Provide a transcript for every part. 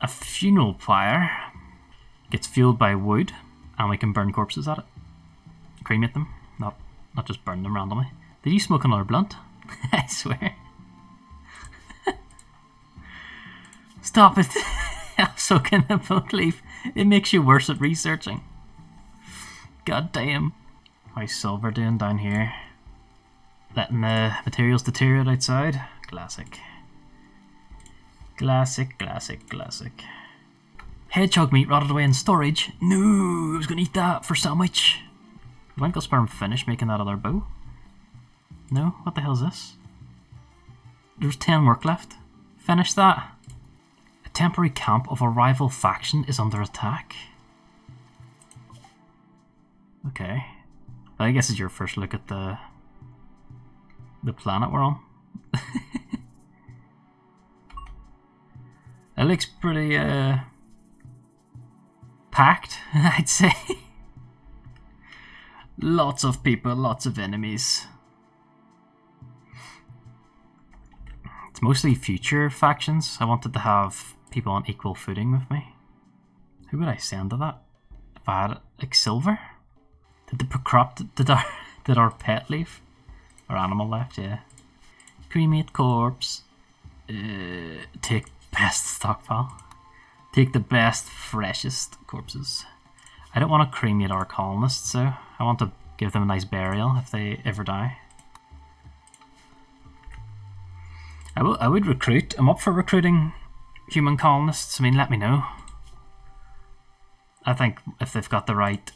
a funeral pyre. Gets fueled by wood, and we can burn corpses at it. Cremate them, not just burn them randomly. Did you smoke another blunt? I swear. Stop it! I'm soaking the boat leaf. It makes you worse at researching. God damn. How's Silver doing down here? Letting the materials deteriorate outside? Classic. Classic, classic, classic. Hedgehog meat rotted away in storage? No, I was gonna eat that for sandwich. Winklesperm finished making that other bow? No? What the hell is this? There's 10 work left. Finish that. A temporary camp of a rival faction is under attack. Okay. I guess it's your first look at the planet we're on. It looks pretty packed, I'd say. Lots of people, lots of enemies. It's mostly future factions. I wanted to have people on equal footing with me. Who would I send to that? If I had like Silver? Did our pet leave? Our animal left, yeah. Cremate corpse. Take best stockpile. Take the best, freshest corpses. I don't want to cremate our colonists, so I want to give them a nice burial if they ever die. I would recruit. I'm up for recruiting human colonists. I mean, let me know. I think if they've got the right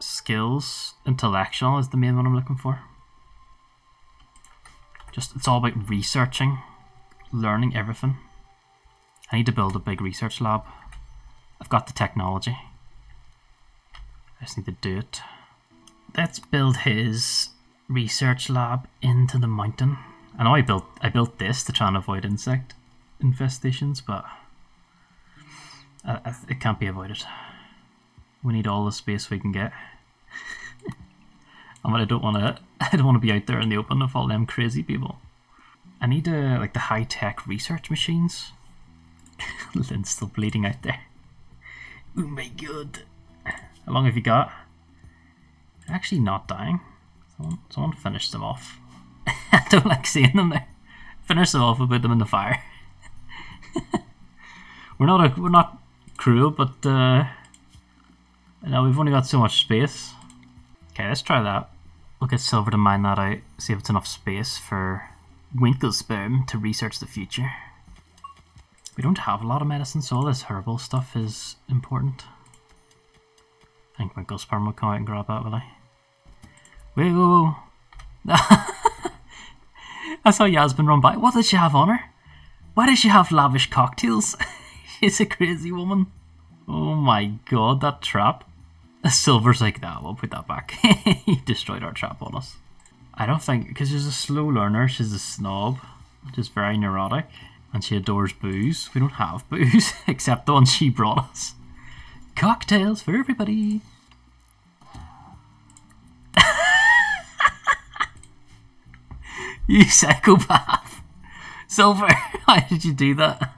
skills, intellectual is the main one I'm looking for. Just, it's all about researching, learning everything. I need to build a big research lab. I've got the technology. I just need to do it. Let's build his research lab into the mountain. I know I built this to try and avoid insect infestations, but it can't be avoided. We need all the space we can get. I mean, I don't want to be out there in the open with all them crazy people. I need like the high-tech research machines. Lynn's still bleeding out there. Oh my god! How long have you got? They're actually not dying. Someone finished them off. I don't like seeing them there. Finish them off and put them in the fire. we're not cruel, but now we've only got so much space. Okay, let's try that. We'll get Silver to mine that out, see if it's enough space for Winklesperm to research the future. We don't have a lot of medicine, so all this herbal stuff is important. I think Winklesperm will come out and grab that, will I? Whoa! I saw Yasmin run by. What does she have on her? Why does she have lavish cocktails? She's a crazy woman. Oh my god, that trap. Silver's like, nah, we'll put that back. He destroyed our trap on us. I don't think, because she's a slow learner, she's a snob, she's very neurotic, and she adores booze. We don't have booze, except the one she brought us. Cocktails for everybody. You psychopath. Silver, why did you do that?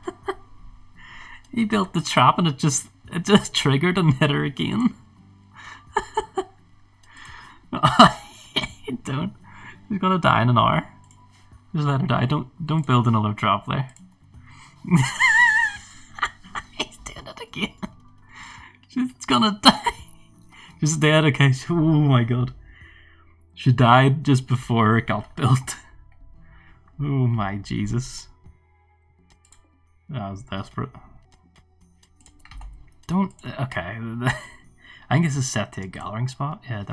He built the trap and it just triggered and hit her again. Don't. She's gonna die in an hour. Just let her die. Don't build another trap there. He's doing it again. She's gonna die. She's dead. Okay. Oh my god. She died just before it got built. Oh my Jesus. That was desperate. Don't. Okay. I think this is set to a gathering spot. Yeah,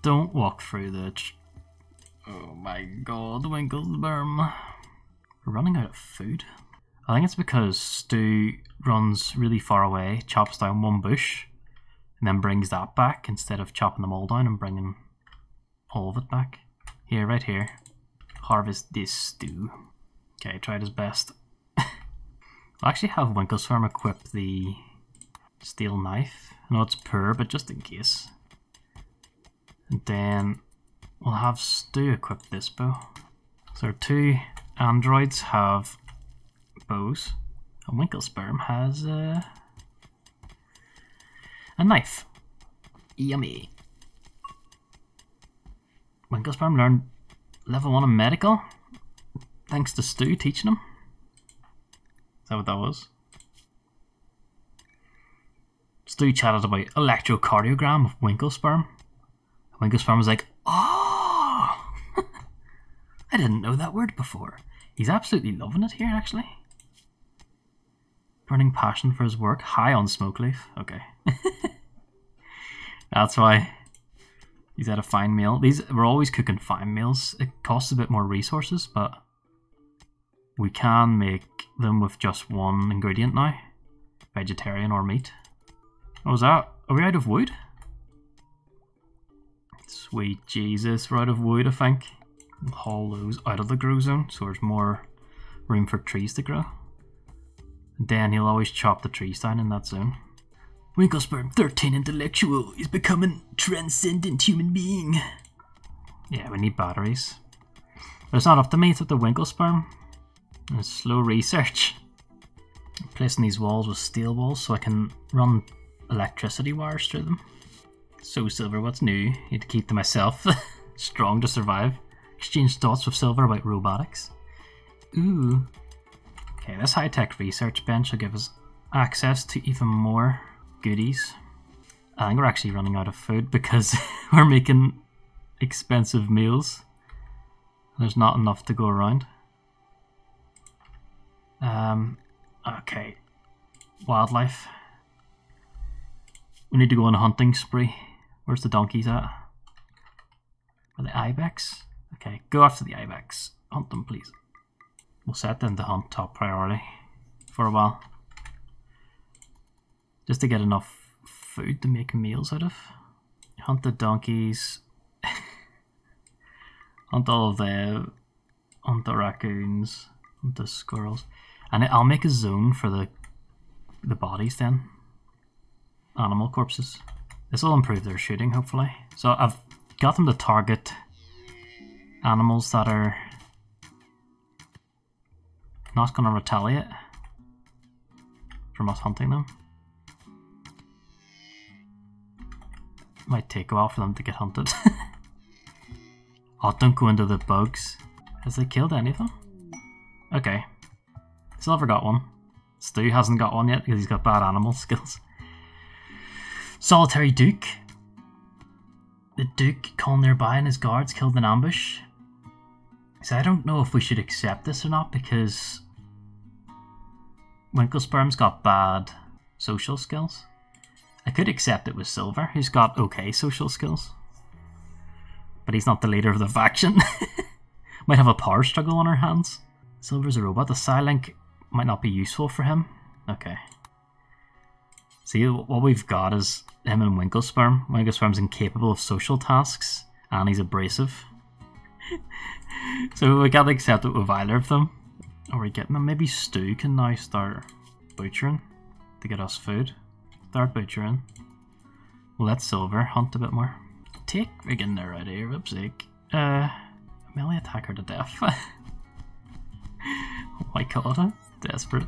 don't walk through the. Oh my god, Winklesperm. We're running out of food. I think it's because Stu runs really far away, chops down one bush, and then brings that back instead of chopping them all down and bringing all of it back. Here, right here. Harvest this, Stu. Okay, tried his best. I'll actually have Winklesperm equip the steel knife. I know it's poor, but just in case. And then we'll have Stu equip this bow. So our two androids have suppose. And Winklesperm has a knife. Yummy. Winklesperm learned level 1 in medical, thanks to Stu teaching him. Is that what that was? Stu chatted about electrocardiogram of Winklesperm. Winklesperm was like, oh! I didn't know that word before. He's absolutely loving it here, actually. Burning passion for his work, high on smoke leaf. Okay. That's why he's had a fine meal. These, we're always cooking fine meals. It costs a bit more resources, but we can make them with just one ingredient now. Vegetarian or meat. What was that? Are we out of wood? Sweet Jesus, we're out of wood, I think. We'll haul those out of the grow zone, so there's more room for trees to grow. And then he'll always chop the trees down in that zone. Winklesperm 13 Intellectual is becoming transcendent human being. Yeah, we need batteries. But it's not up to me, it's up to Winklesperm. And it's slow research. I'm placing these walls with steel walls so I can run electricity wires through them. So Silver, what's new? Need to keep to myself. Strong to survive. Exchange thoughts with Silver about robotics. Ooh. Okay, this high-tech research bench will give us access to even more goodies. I think we're actually running out of food because we're making expensive meals. There's not enough to go around. Okay. Wildlife. We need to go on a hunting spree. Where's the donkeys at? Are they ibex? Okay, go after the ibex. Hunt them, please. We'll set them to hunt top priority for a while. Just to get enough food to make meals out of. Hunt the donkeys. Hunt all of them. Hunt the raccoons. Hunt the squirrels. And I'll make a zone for the bodies then. Animal corpses. This will improve their shooting, hopefully. So I've got them to target animals that are not going to retaliate from us hunting them. Might take a while for them to get hunted. Oh, don't go into the bugs. Has they killed any of them? Okay. Silver got one. Stu hasn't got one yet because he's got bad animal skills. Solitary Duke. The Duke called nearby and his guards killed in ambush. So I don't know if we should accept this or not because Winklesperm's got bad social skills. I could accept it with Silver, who's got okay social skills. But he's not the leader of the faction. Might have a power struggle on our hands. Silver's a robot. The Psylink might not be useful for him. Okay. See, what we've got is him and Winklesperm. Winklesperm's incapable of social tasks, and he's abrasive. So we can't accept it with either of them. Are we getting them? Maybe Stu can now start butchering to get us food. Start butchering. We'll let Silver hunt a bit more. Take Riggin there out of here, whoop's sake. Melee attack her to death. Oh my god, I'm desperate.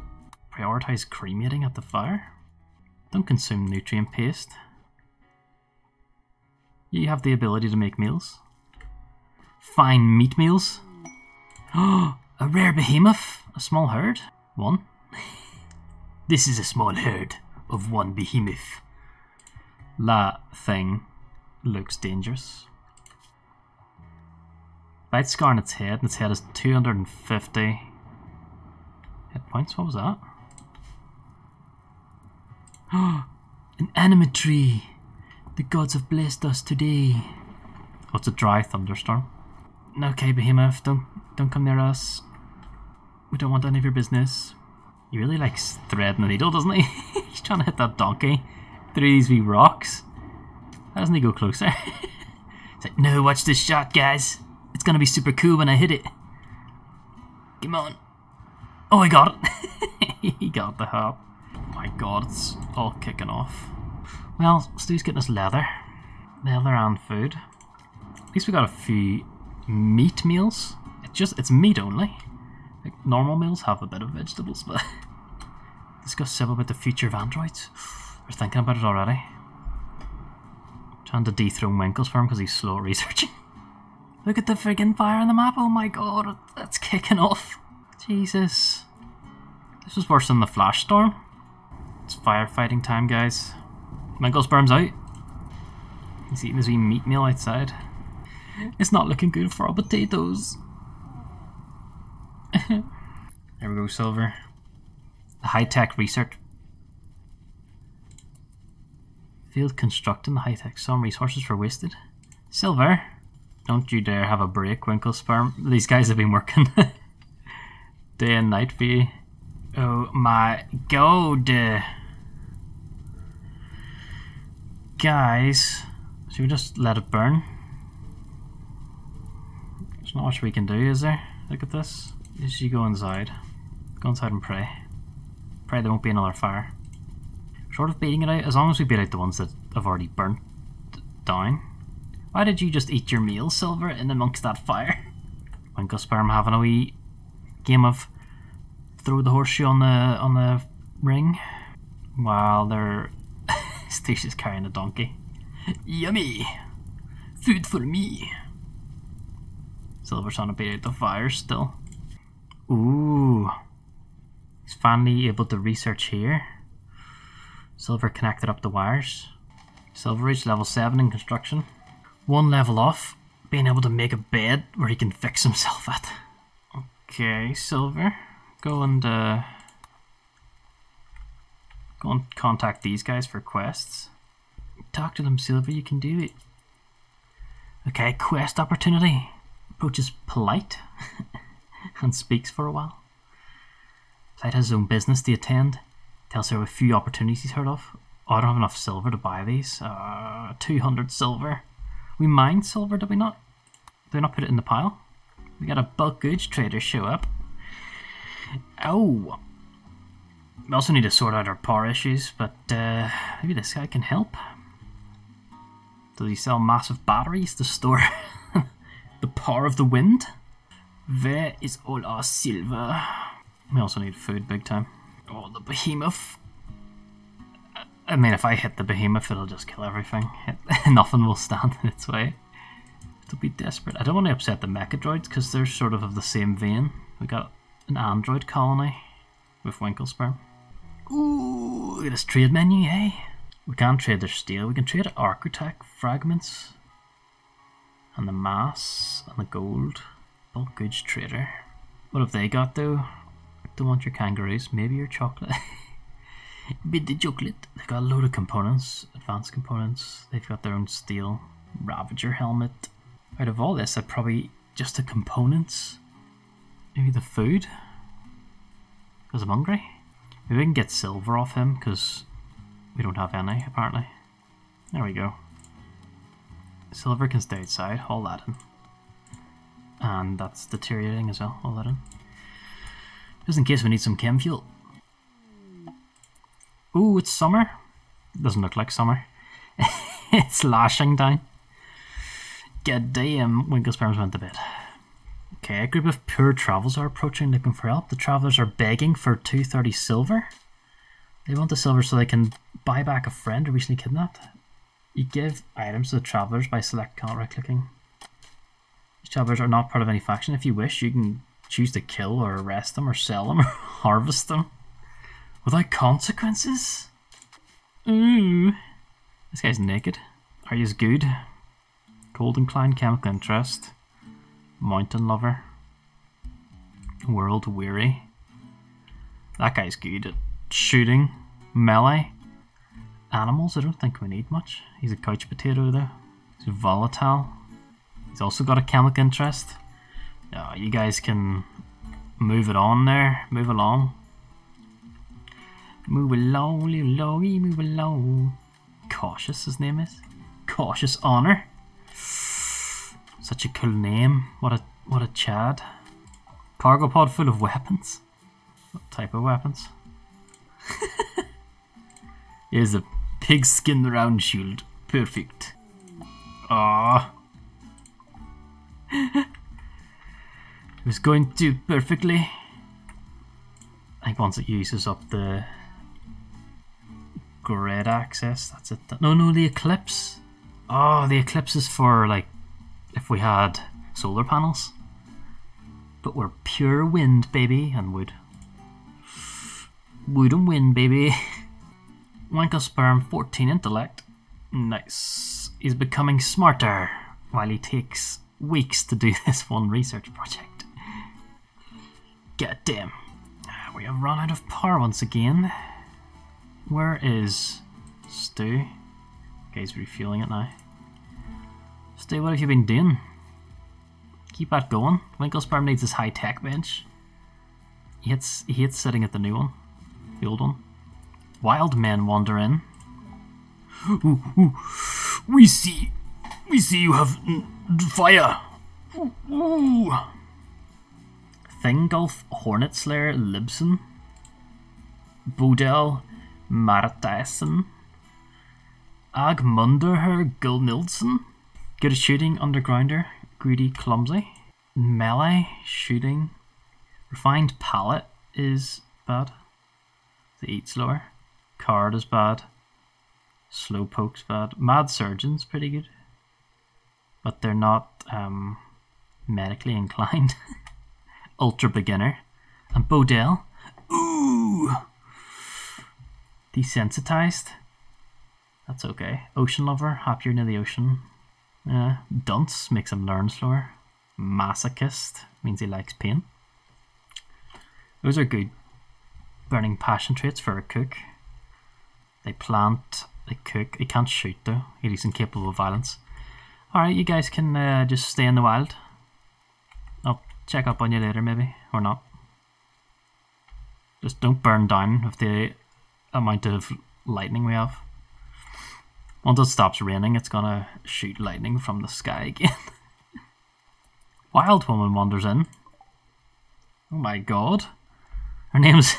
Prioritise cremating at the fire. Don't consume nutrient paste. You have the ability to make meals. Fine meat meals. Oh, a rare behemoth. A small herd. One. This is a small herd of one behemoth. That thing looks dangerous. Bite scar on its head, and its head is 250 hit points. What was that? An anima tree! The gods have blessed us today. Oh, it's a dry thunderstorm. Okay, behemoth, don't come near us. We don't want any of your business. He really likes threading the needle, doesn't he? He's trying to hit that donkey through these wee rocks. Why doesn't he go closer? It's like, no, watch this shot, guys. It's gonna be super cool when I hit it. Come on. Oh, he got it. He got the hop. Oh my god, it's all kicking off. Well, Stu's getting us leather. Leather and food. At least we got a few meat meals. It's meat only. Like, normal meals have a bit of vegetables, but... Discuss civil about the future of androids. We're thinking about it already. Trying to dethrone Winklesperm because he's slow at researching. Look at the friggin' fire on the map, oh my god, that's kicking off. Jesus. This was worse than the flash storm. It's firefighting time, guys. Winklesperm's out. He's eating his wee meat meal outside. It's not looking good for our potatoes. There we go, Silver. The high-tech research. Field constructing the high-tech. Some resources were wasted. Silver, don't you dare have a break, Winklesperm. These guys have been working day and night for you. Oh my god. Guys, should we just let it burn? There's not much we can do, is there? Look at this. Just you go inside. Go inside and pray. Pray there won't be another fire. Short of beating it out, as long as we beat out the ones that have already burnt down. Why did you just eat your meal, Silver, in amongst that fire? Winklesperm having a wee game of throw the horseshoe on the ring while they're Stu's just carrying a donkey. Yummy! Food for me! Silver's trying to beat out the fire still. Ooh. He's finally able to research here. Silver connected up the wires. Silver reached level 7 in construction. One level off, being able to make a bed where he can fix himself at. Okay, Silver. Go and contact these guys for quests. Talk to them, Silver, you can do it. Okay, quest opportunity. Approach is polite and speaks for a while. Clyde has his own business to attend. Tells her of a few opportunities he's heard of. Oh, I don't have enough silver to buy these. 200 silver. We mined silver, did we not? Did we not put it in the pile? We got a bulk goods trader show up. Oh, we also need to sort out our power issues, but maybe this guy can help. Does he sell massive batteries to store the power of the wind? Where is all our silver? We also need food big time. Oh, the behemoth. I mean, if I hit the behemoth, it'll just kill everything. Nothing will stand in its way. It'll be desperate. I don't want to upset the Mechadroids because they're sort of the same vein. We got an android colony with Winklesperm. Ooh, look at this trade menu, eh? We can trade their steel, we can trade architect fragments, and the mass, and the gold. Bulk goods trader. What have they got though? Don't want your kangaroos, maybe your chocolate. Bit the chocolate. They've got a load of components, advanced components. They've got their own steel. Ravager helmet. Out of all this, I'd probably just the components. Maybe the food? Because I'm hungry? Maybe we can get silver off him, because we don't have any, apparently. There we go. Silver can stay outside, haul that in. And that's deteriorating as well, haul that in. Just in case we need some chem fuel. Ooh, it's summer. Doesn't look like summer. It's lashing down. God damn, Winklesperm's went to bed. Okay, a group of poor travellers are approaching looking for help. The travellers are begging for 230 silver. They want the silver so they can buy back a friend who recently kidnapped. You give items to the travellers by select right clicking. These travellers are not part of any faction. If you wish, you can choose to kill or arrest them or sell them or harvest them. Without consequences? Ooh. This guy's naked. Are you as good? Gold inclined, chemical interest. Mountain lover. World weary. That guy's good at shooting. Melee. Animals, I don't think we need much. He's a couch potato though. He's volatile. He's also got a chemical interest. Oh, you guys can move it on there. Move along. Move along, move along, move along. Cautious, his name is. Cautious Honor. Such a cool name. What a chad. Cargo pod full of weapons. What type of weapons? Here's a pigskin round shield. Perfect. Ah. It was going too perfectly. I think once it uses up the grid access, that's it. No, the eclipse. Oh, the eclipse is for, like, if we had solar panels. But we're pure wind, baby, and wood. Wood and wind, baby. Winklesperm, 14 intellect. Nice. He's becoming smarter while he takes weeks to do this one research project. Goddamn. We have run out of power once again. Where is Stu? Okay, he's refueling it now. Stu, what have you been doing? Keep that going. Winklesperm needs his high tech bench. He hates sitting at the new one. The old one. Wild men wander in. Ooh. We see you have fire. Ooh. Thingulf, Hornet Slayer, Libsen, Bodel, Maratesen, Agmunderher, Gilnilsen. Good at shooting, undergrounder, greedy, clumsy, melee, shooting, refined palette is bad. The eat slower, card is bad. Slow poke's bad. Mad surgeon's pretty good, but they're not medically inclined. Ultra beginner. And Bodel. Ooh! Desensitized. That's okay. Ocean lover. Happier near the ocean. Dunce. Makes him learn slower. Masochist. Means he likes pain. Those are good burning passion traits for a cook. They plant. They cook. He can't shoot though. He's incapable of violence. Alright, you guys can just stay in the wild. I'll check up on you later maybe, or not. Just don't burn down with the amount of lightning we have. Once it stops raining, it's gonna shoot lightning from the sky again. Wild woman wanders in. Oh my god. Her name's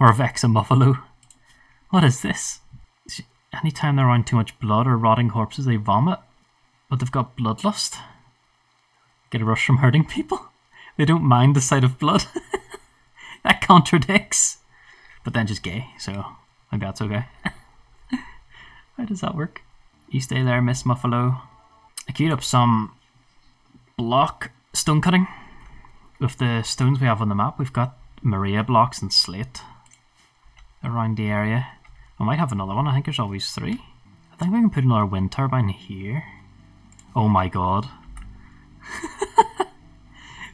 Orvexa Muffalo. What is this? Anytime they're around too much blood or rotting corpses, they vomit. But they've got bloodlust. Get a rush from hurting people. They don't mind the sight of blood. That contradicts. But then she's gay, so maybe that's okay. How does that work? You stay there, Miss Muffalo. I queued up some block stone cutting. With the stones we have on the map, we've got Maria blocks and slate around the area. I might have another one. I think there's always three. I think we can put another wind turbine here. Oh my god.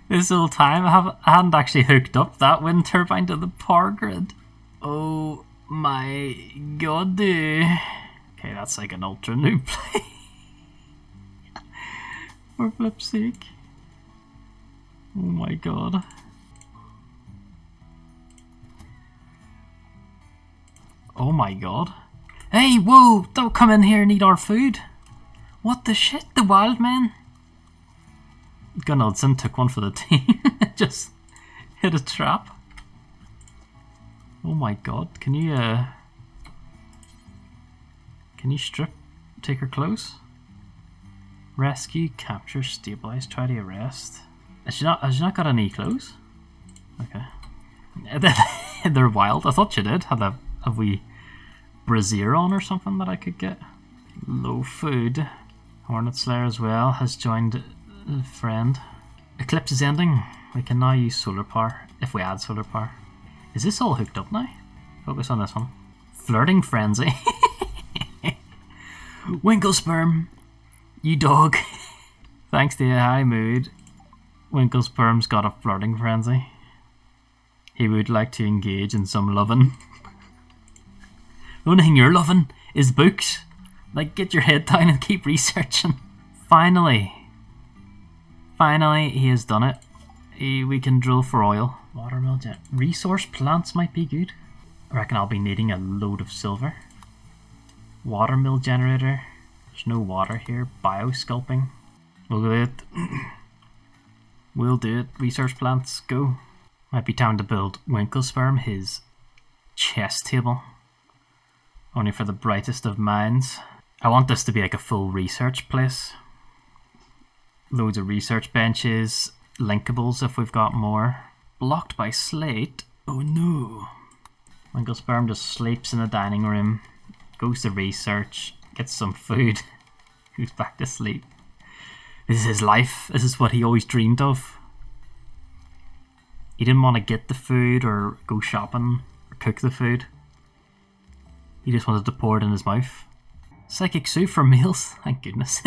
This little time I hadn't actually hooked up that wind turbine to the power grid. Oh my god, dude. Okay, that's like an ultra noob play. For flip's sake. Oh my god. Oh my god. Hey, whoa, don't come in here and eat our food. What the shit, the wild man? Gunnelson took one for the team. Just hit a trap. Oh my god, can you strip, take her clothes? Rescue, capture, stabilize, try to arrest. Has she not got any clothes? Okay. They're wild. I thought she did. Had a wee brassiere on or something that I could get. Low food. Hornet Slayer as well has joined a friend. Eclipse is ending. We can now use solar power if we add solar power. Is this all hooked up now? Focus on this one. Flirting frenzy. Winklesperm, you dog. Thanks to your high mood, Winklesperm's got a flirting frenzy. He would like to engage in some loving. The only thing you're loving is books. Like, get your head down and keep researching. Finally, he has done it. We can drill for oil. Watermill jet. Resource plants might be good. I reckon I'll be needing a load of silver. Watermill generator. There's no water here. Biosculpting. We'll do it. We'll do it. Resource plants, go. Might be time to build Winklesperm his chess table. Only for the brightest of minds. I want this to be like a full research place. Loads of research benches, linkables if we've got more. Blocked by slate, Oh no. Winklesperm just sleeps in the dining room, goes to research, gets some food, goes back to sleep. This is his life. This is what he always dreamed of. He didn't want to get the food or go shopping or cook the food. He just wanted to pour it in his mouth. Psychic soup for meals, thank goodness.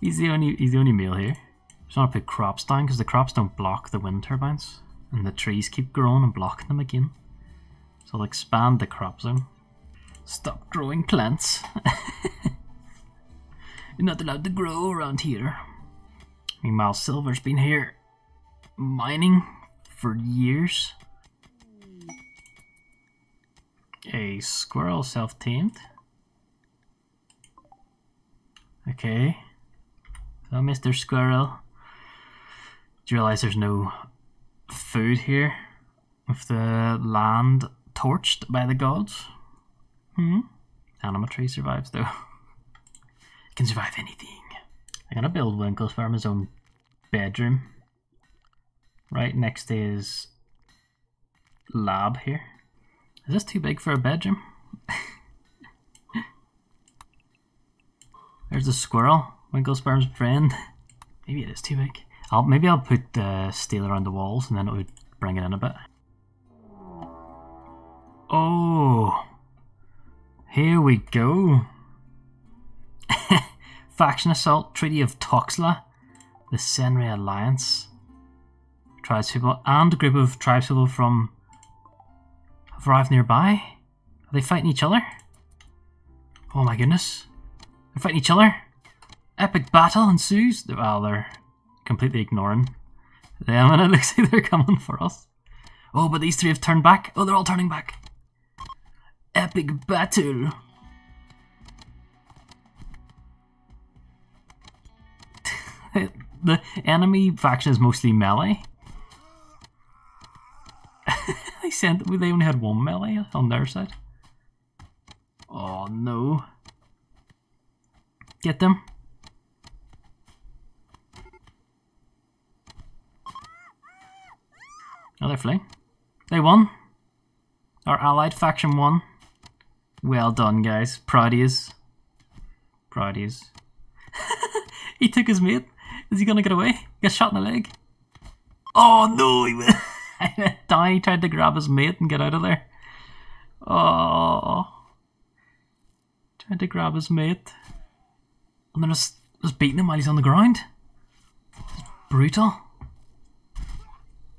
he's the only meal here. Just want to put crops down because the crops don't block the wind turbines. And the trees keep growing and blocking them again. So I'll expand the crop zone. Stop growing plants. You're not allowed to grow around here. Meanwhile, Silver's been here mining for years. A squirrel self-tamed. Okay. So Mr. Squirrel. Do you realise there's no food here? With the land torched by the gods? Hmm? Anima tree survives though. It can survive anything. I'm gonna build Winklesperm his own bedroom. Right next to his lab here. Is this too big for a bedroom? There's the squirrel, Winklesperm's friend. Maybe it is too big. Maybe I'll put steel around the walls and then it would bring it in a bit. Oh, here we go. Faction assault, Treaty of Toxla, the Senre Alliance, tribespeople, and a group of tribespeople from have arrived nearby. Are they fighting each other? Oh my goodness. They're fighting each other. Epic battle ensues. Well, they're completely ignoring them and it looks like they're coming for us. Oh, but these three have turned back. Oh, they're all turning back. Epic battle. The enemy faction is mostly melee. They only had one melee on their side. Oh no. Get them. Oh, they're fleeing. They won. Our allied faction won. Well done, guys. Proud of yous. Proud of yous. He took his mate. Is he gonna get away? He got shot in the leg. Oh no, he went. Down, he tried to grab his mate and get out of there. Oh, tried to grab his mate, and then just beating him while he's on the ground. It's brutal.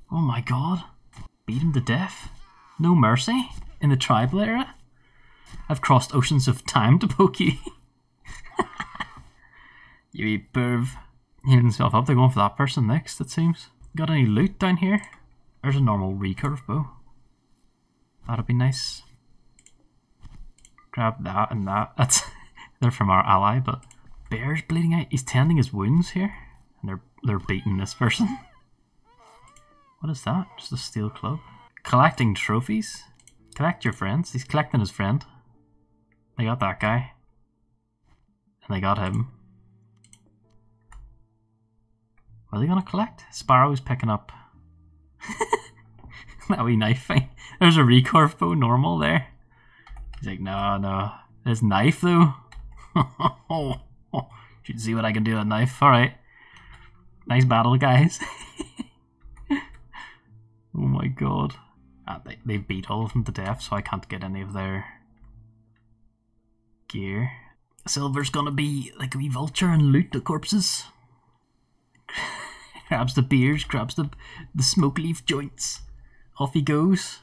Oh my god, beat him to death. No mercy in the tribal era. I've crossed oceans of time to poke you. You wee perv. Healing himself up. They're going for that person next. It seems. Got any loot down here? There's a normal recurve bow. That'd be nice. Grab that and that. That's they're from our ally, but Bear's bleeding out. He's tending his wounds here. And they're beating this person. What is that? Just a steel club. Collecting trophies. Collect your friends. He's collecting his friend. They got that guy. And they got him. What are they gonna collect? Sparrow's picking up. That wee knife thing. There's a recurve bow normal there. He's like, no. This knife though. Should see what I can do with a knife. Alright. Nice battle, guys. Oh my god. They beat all of them to death, so I can't get any of their gear. Silver's gonna be like a wee vulture and loot the corpses. Grabs the beers, grabs the smoke leaf joints. Off he goes.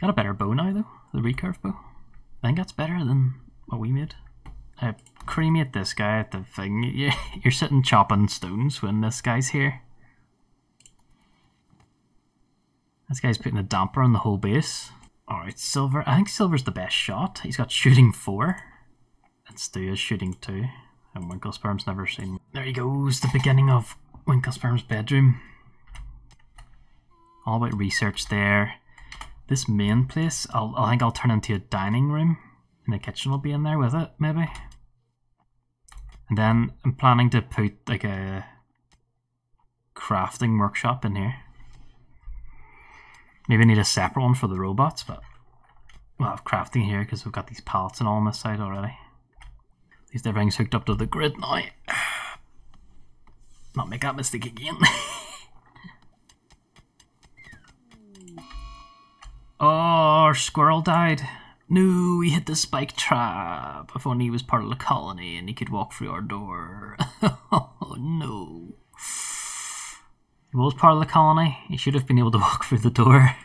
Got a better bow now though, the recurve bow. I think that's better than what we made. Cremate this guy at the thing. You're sitting chopping stones when this guy's here. This guy's putting a damper on the whole base. Alright, Silver. I think Silver's the best shot. He's got shooting 4. And Stu is shooting 2. And Winklesperm's never seen me. There he goes, the beginning of Winklesperm's bedroom. All about research there. This main place, I think I'll turn into a dining room, and the kitchen will be in there with it, maybe. And then I'm planning to put like a crafting workshop in here. Maybe I need a separate one for the robots, but we'll have crafting here because we've got these pallets and all on this side already. At least everything's hooked up to the grid now. Not make that mistake again. Oh, our squirrel died. No, we hit the spike trap. If only he was part of the colony and he could walk through our door. Oh no. He was part of the colony. He should have been able to walk through the door.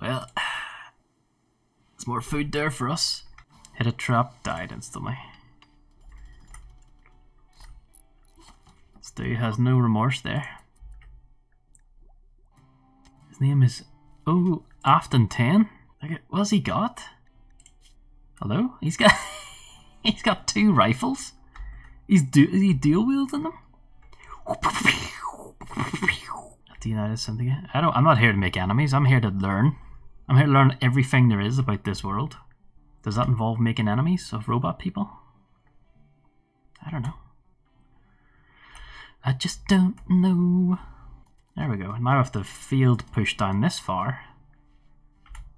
Well, there's more food there for us. Hit a trap, died instantly. Stu has no remorse there. His name is... Oh, Afton Ten. Okay, what's he got? Hello? He's got he's got two rifles. Is he dual wielding them? At the United Syndicate. I'm not here to make enemies, I'm here to learn. I'm here to learn everything there is about this world. Does that involve making enemies of robot people? I don't know. I just don't know. There we go. Now if the field pushed down this far,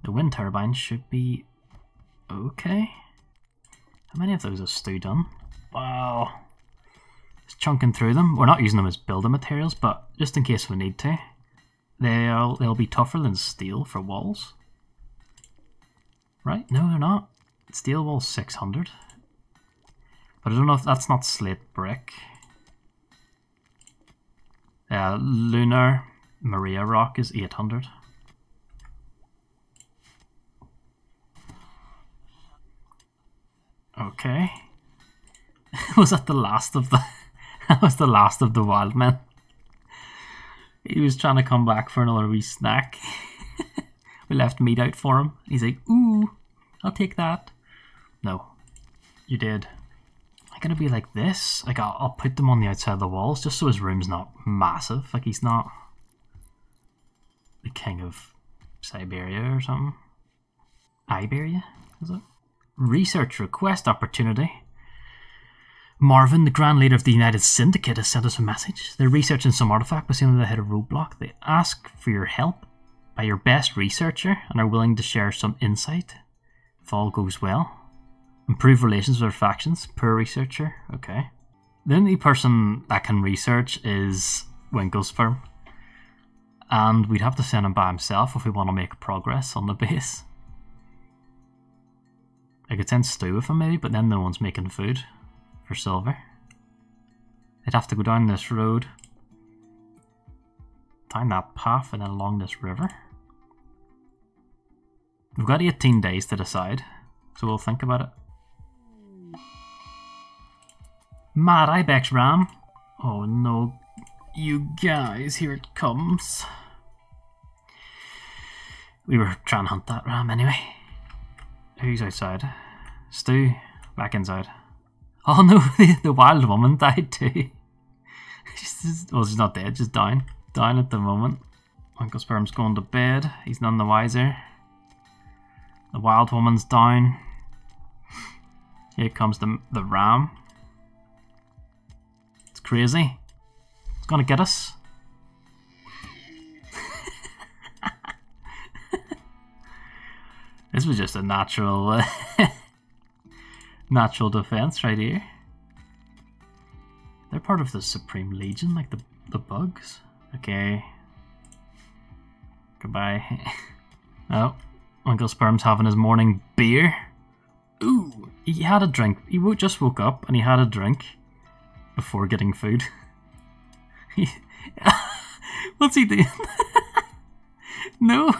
the wind turbine should be okay. How many of those has Stu done? Wow. Just chunking through them. We're not using them as building materials, but just in case we need to. They'll be tougher than steel for walls. Right? No, they're not. Steel wall 600. But I don't know if that's not slate brick. Lunar Maria rock is 800. Okay. Was that the last of the... that was the last of the wild men. He was trying to come back for another wee snack. We left meat out for him. He's like, ooh, I'll take that. No, you did. I'm gonna be like this. Like, I'll put them on the outside of the walls just so his room's not massive. Like, he's not the king of Siberia or something. Iberia, is it? Research request opportunity. Marvin, the Grand Leader of the United Syndicate, has sent us a message. They're researching some artifact, but seemingly they hit a roadblock. They ask for your help by your best researcher and are willing to share some insight. If all goes well, improve relations with their factions. Poor researcher, okay. The only person that can research is Winklesperm, and we'd have to send him by himself if we want to make progress on the base. I could send Stu with him maybe, but then no one's making food for Silver. They'd have to go down this road, down that path, and then along this river. We've got 18 days to decide, so we'll think about it. Mad Ibex Ram! Oh no, you guys, here it comes. We were trying to hunt that ram anyway. Who's outside? Stu, back inside. Oh no, the wild woman died too. She's not dead, she's down. Down at the moment. Winklesperm's going to bed, he's none the wiser. The wild woman's down. Here comes the ram. It's crazy. It's gonna get us. This was just a natural, natural defense right here. They're part of the Supreme Legion, like the bugs. Okay. Goodbye. Oh, Winklesperm's having his morning beer. Ooh, he had a drink. He just woke up and he had a drink before getting food. What's he doing? No.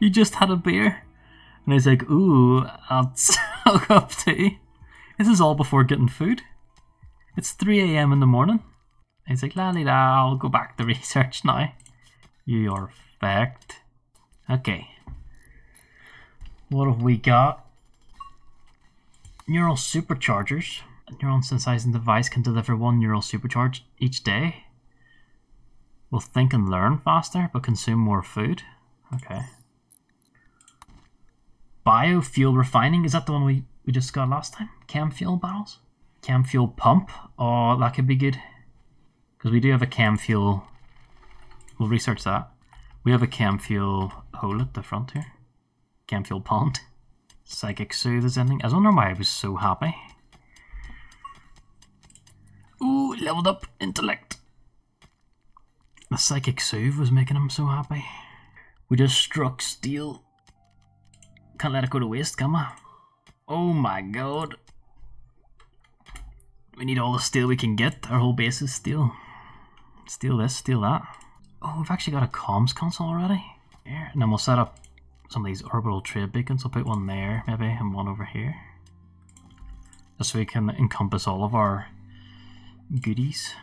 You just had a beer, and he's like, "Ooh, I'll suck up tea." This is all before getting food. It's 3 a.m. in the morning. And he's like, "La la la, I'll go back to research now." You are fucked. Okay. What have we got? Neural superchargers. A neuron synthesizing device can deliver one neural supercharge each day. Will think and learn faster, but consume more food. Okay. Biofuel refining, is that the one we just got last time? Chem fuel barrels? Chem fuel pump? Oh, that could be good. Because we do have a chem fuel. We'll research that. We have a camfuel hole at the front here. Camfuel pond. Psychic soothe is ending. I was wondering why I was so happy. Ooh, leveled up intellect. The psychic soothe was making him so happy. We just struck steel. Can't let it go to waste, can we? Oh my god. We need all the steel we can get. Our whole base is steel. Steal this, steal that. Oh, we've actually got a comms console already. Here, and then we'll set up some of these orbital trade beacons. I'll put one there, maybe, and one over here. Just so we can encompass all of our goodies.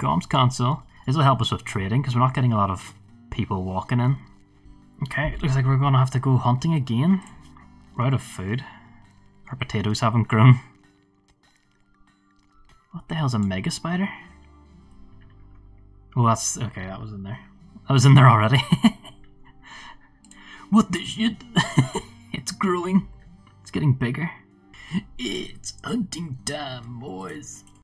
Comms console. This will help us with trading, because we're not getting a lot of people walking in. Okay, looks like we're going to have to go hunting again. We're out of food. Our potatoes haven't grown. What the hell's a mega spider? Well, that's okay. That was in there. I was in there already. What the shit? It's growing. It's getting bigger. It's hunting time, boys.